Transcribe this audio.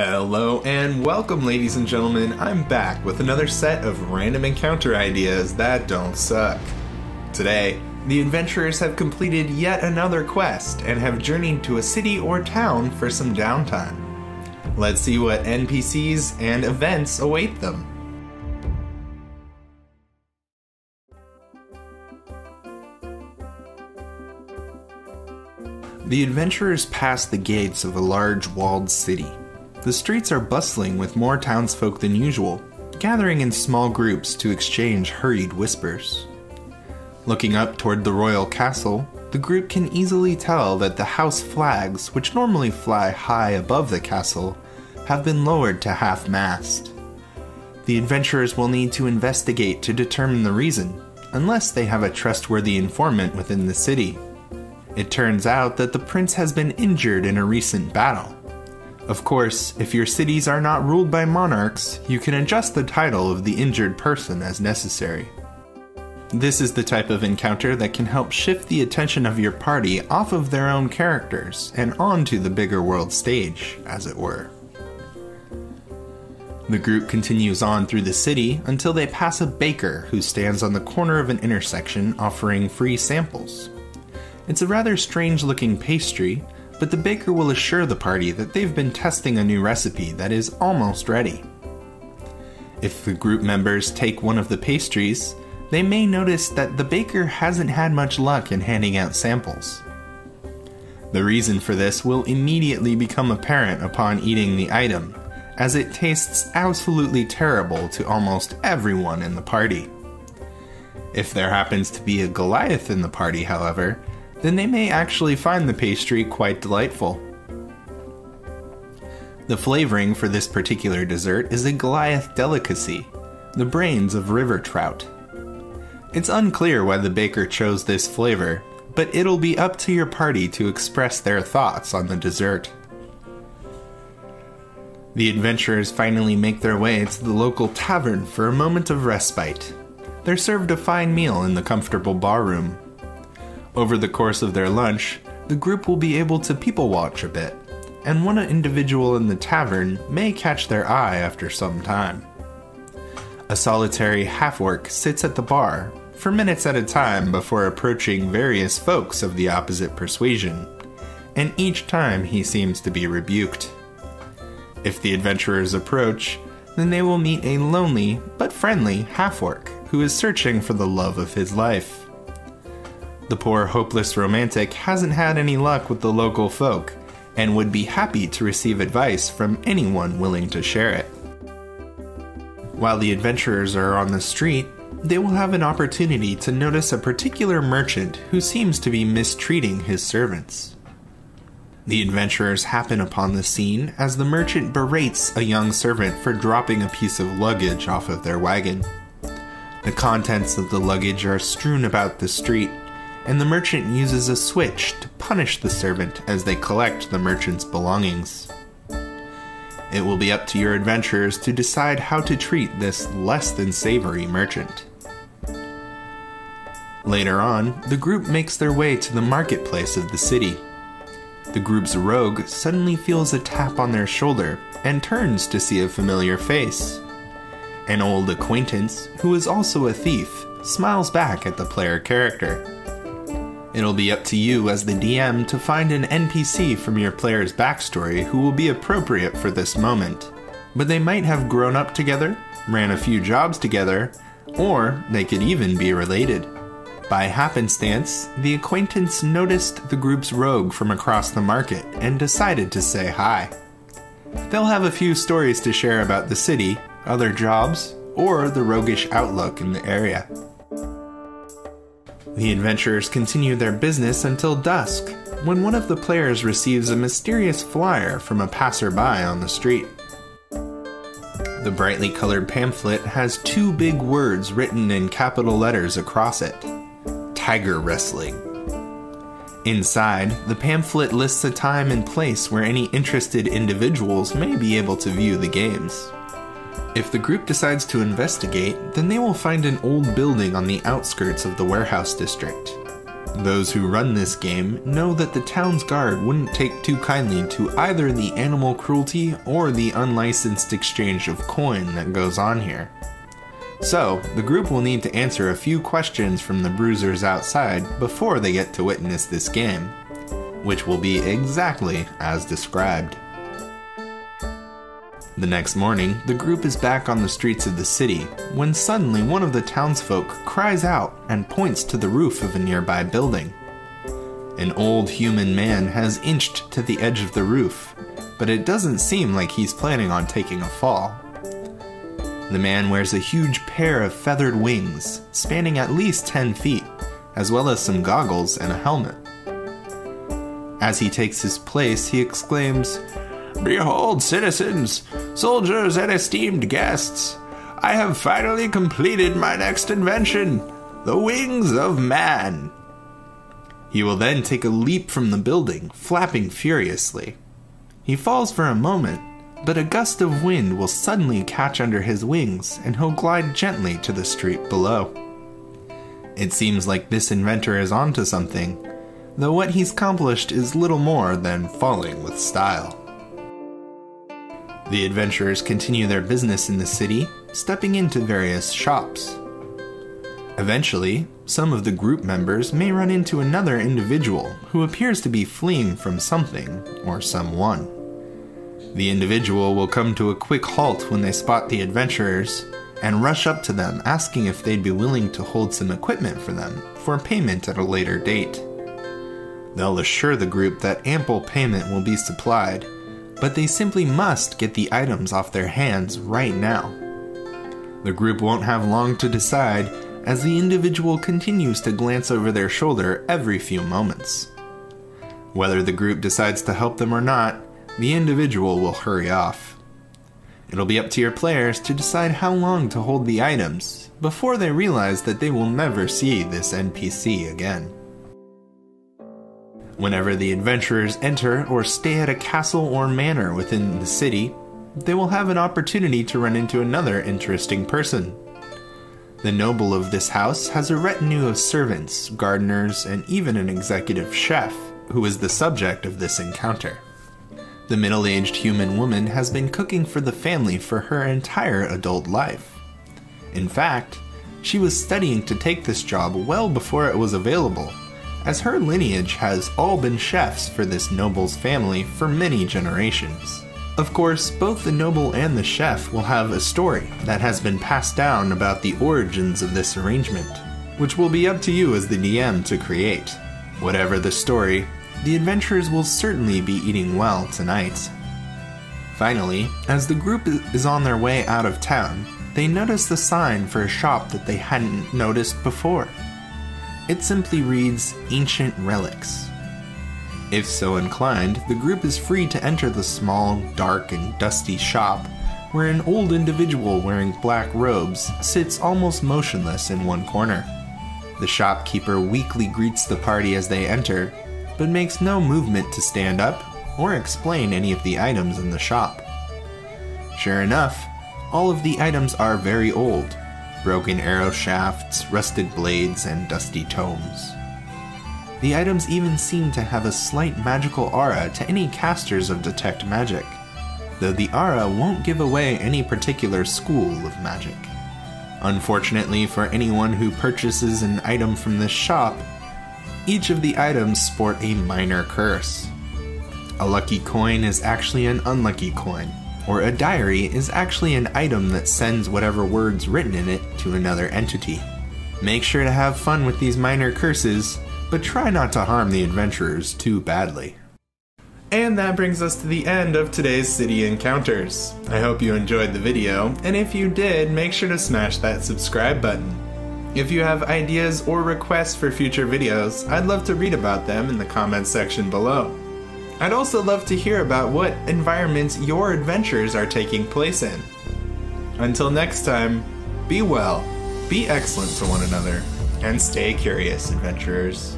Hello and welcome, ladies and gentlemen. I'm back with another set of random encounter ideas that don't suck. Today, the adventurers have completed yet another quest and have journeyed to a city or town for some downtime. Let's see what NPCs and events await them. The adventurers pass the gates of a large walled city. The streets are bustling with more townsfolk than usual, gathering in small groups to exchange hurried whispers. Looking up toward the royal castle, the group can easily tell that the house flags, which normally fly high above the castle, have been lowered to half-mast. The adventurers will need to investigate to determine the reason, unless they have a trustworthy informant within the city. It turns out that the prince has been injured in a recent battle. Of course, if your cities are not ruled by monarchs, you can adjust the title of the injured person as necessary. This is the type of encounter that can help shift the attention of your party off of their own characters and onto the bigger world stage, as it were. The group continues on through the city until they pass a baker who stands on the corner of an intersection offering free samples. It's a rather strange-looking pastry, but the baker will assure the party that they've been testing a new recipe that is almost ready. If the group members take one of the pastries, they may notice that the baker hasn't had much luck in handing out samples. The reason for this will immediately become apparent upon eating the item, as it tastes absolutely terrible to almost everyone in the party. If there happens to be a Goliath in the party, however, then they may actually find the pastry quite delightful. The flavoring for this particular dessert is a Goliath delicacy, the brains of river trout. It's unclear why the baker chose this flavor, but it'll be up to your party to express their thoughts on the dessert. The adventurers finally make their way to the local tavern for a moment of respite. They're served a fine meal in the comfortable barroom. Over the course of their lunch, the group will be able to people watch a bit, and one individual in the tavern may catch their eye after some time. A solitary half-orc sits at the bar for minutes at a time before approaching various folks of the opposite persuasion, and each time he seems to be rebuked. If the adventurers approach, then they will meet a lonely but friendly half-orc who is searching for the love of his life. The poor hopeless romantic hasn't had any luck with the local folk and would be happy to receive advice from anyone willing to share it. While the adventurers are on the street, they will have an opportunity to notice a particular merchant who seems to be mistreating his servants. The adventurers happen upon the scene as the merchant berates a young servant for dropping a piece of luggage off of their wagon. The contents of the luggage are strewn about the street, and the merchant uses a switch to punish the servant as they collect the merchant's belongings. It will be up to your adventurers to decide how to treat this less than savory merchant. Later on, the group makes their way to the marketplace of the city. The group's rogue suddenly feels a tap on their shoulder and turns to see a familiar face. An old acquaintance, who is also a thief, smiles back at the player character. It'll be up to you as the DM to find an NPC from your player's backstory who will be appropriate for this moment, but they might have grown up together, ran a few jobs together, or they could even be related. By happenstance, the acquaintance noticed the group's rogue from across the market and decided to say hi. They'll have a few stories to share about the city, other jobs, or the roguish outlook in the area. The adventurers continue their business until dusk, when one of the players receives a mysterious flyer from a passerby on the street. The brightly colored pamphlet has two big words written in capital letters across it: Tiger Wrestling. Inside, the pamphlet lists a time and place where any interested individuals may be able to view the games. If the group decides to investigate, then they will find an old building on the outskirts of the warehouse district. Those who run this game know that the town's guard wouldn't take too kindly to either the animal cruelty or the unlicensed exchange of coin that goes on here. So, the group will need to answer a few questions from the bruisers outside before they get to witness this game, which will be exactly as described. The next morning, the group is back on the streets of the city when suddenly one of the townsfolk cries out and points to the roof of a nearby building. An old human man has inched to the edge of the roof, but it doesn't seem like he's planning on taking a fall. The man wears a huge pair of feathered wings, spanning at least 10 feet, as well as some goggles and a helmet. As he takes his place, he exclaims, "Behold, citizens, soldiers, and esteemed guests, I have finally completed my next invention, the wings of man." He will then take a leap from the building, flapping furiously. He falls for a moment, but a gust of wind will suddenly catch under his wings, and he'll glide gently to the street below. It seems like this inventor is onto something, though what he's accomplished is little more than falling with style. The adventurers continue their business in the city, stepping into various shops. Eventually, some of the group members may run into another individual who appears to be fleeing from something or someone. The individual will come to a quick halt when they spot the adventurers and rush up to them asking if they'd be willing to hold some equipment for them for payment at a later date. They'll assure the group that ample payment will be supplied, but they simply must get the items off their hands right now. The group won't have long to decide, as the individual continues to glance over their shoulder every few moments. Whether the group decides to help them or not, the individual will hurry off. It'll be up to your players to decide how long to hold the items before they realize that they will never see this NPC again. Whenever the adventurers enter or stay at a castle or manor within the city, they will have an opportunity to run into another interesting person. The noble of this house has a retinue of servants, gardeners, and even an executive chef, who is the subject of this encounter. The middle-aged human woman has been cooking for the family for her entire adult life. In fact, she was studying to take this job well before it was available, as her lineage has all been chefs for this noble's family for many generations. Of course, both the noble and the chef will have a story that has been passed down about the origins of this arrangement, which will be up to you as the DM to create. Whatever the story, the adventurers will certainly be eating well tonight. Finally, as the group is on their way out of town, they notice the sign for a shop that they hadn't noticed before. It simply reads, "Ancient Relics." If so inclined, the group is free to enter the small, dark, and dusty shop, where an old individual wearing black robes sits almost motionless in one corner. The shopkeeper weakly greets the party as they enter, but makes no movement to stand up or explain any of the items in the shop. Sure enough, all of the items are very old. Broken arrow shafts, rusted blades, and dusty tomes. The items even seem to have a slight magical aura to any casters of Detect Magic, though the aura won't give away any particular school of magic. Unfortunately for anyone who purchases an item from this shop, each of the items sport a minor curse. A lucky coin is actually an unlucky coin, or a diary is actually an item that sends whatever words written in it to another entity. Make sure to have fun with these minor curses, but try not to harm the adventurers too badly. And that brings us to the end of today's City Encounters. I hope you enjoyed the video, and if you did, make sure to smash that subscribe button. If you have ideas or requests for future videos, I'd love to read about them in the comments section below. I'd also love to hear about what environments your adventures are taking place in. Until next time, be well, be excellent to one another, and stay curious, adventurers.